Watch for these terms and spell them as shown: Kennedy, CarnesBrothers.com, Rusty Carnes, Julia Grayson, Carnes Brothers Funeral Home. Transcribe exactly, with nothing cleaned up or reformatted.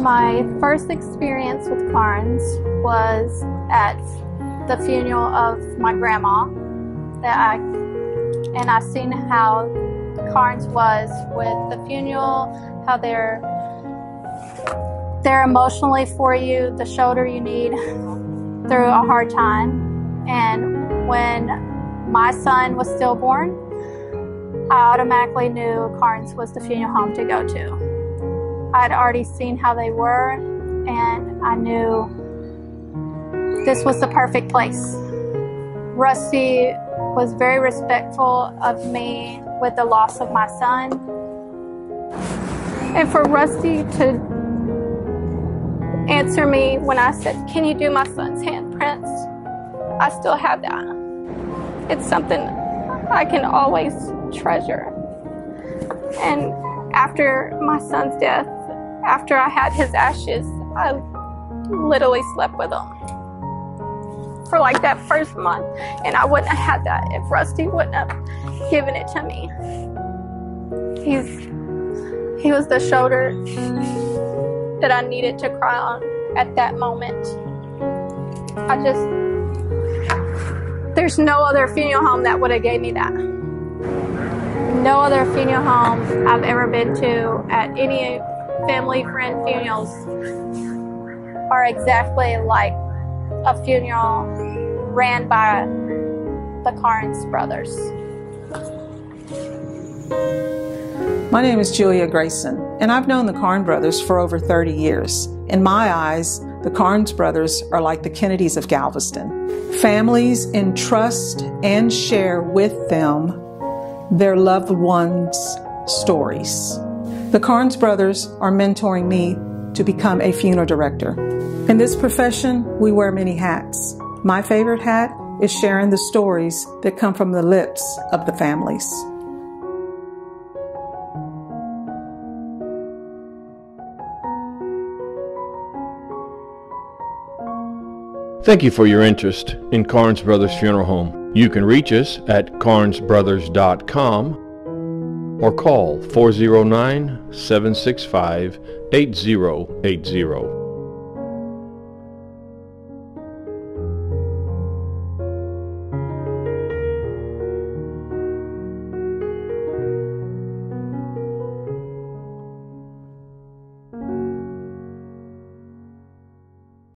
My first experience with Carnes was at the funeral of my grandma, that I and I seen how Carnes was with the funeral, how they're they're emotionally for you, the shoulder you need through a hard time. And when my son was stillborn, I automatically knew Carnes was the funeral home to go to. I'd already seen how they were, and I knew this was the perfect place. Rusty was very respectful of me with the loss of my son. And for Rusty to answer me when I said, "Can you do my son's handprints?" I still have that. It's something I can always treasure. And after my son's death, after I had his ashes, I literally slept with him for like that first month, and I wouldn't have had that if Rusty wouldn't have given it to me. He's, he was the shoulder that I needed to cry on at that moment. I just, there's no other funeral home that would have gave me that. No other funeral home I've ever been to at any family friend funerals are exactly like a funeral ran by the Carnes brothers. My name is Julia Grayson, and I've known the Carnes brothers for over thirty years. In my eyes, the Carnes brothers are like the Kennedys of Galveston. Families entrust and share with them their loved ones' stories. The Carnes brothers are mentoring me to become a funeral director. In this profession, we wear many hats. My favorite hat is sharing the stories that come from the lips of the families. Thank you for your interest in Carnes Brothers Funeral Home. You can reach us at Carnes Brothers dot com or call four oh nine, seven six five, eight oh eight oh.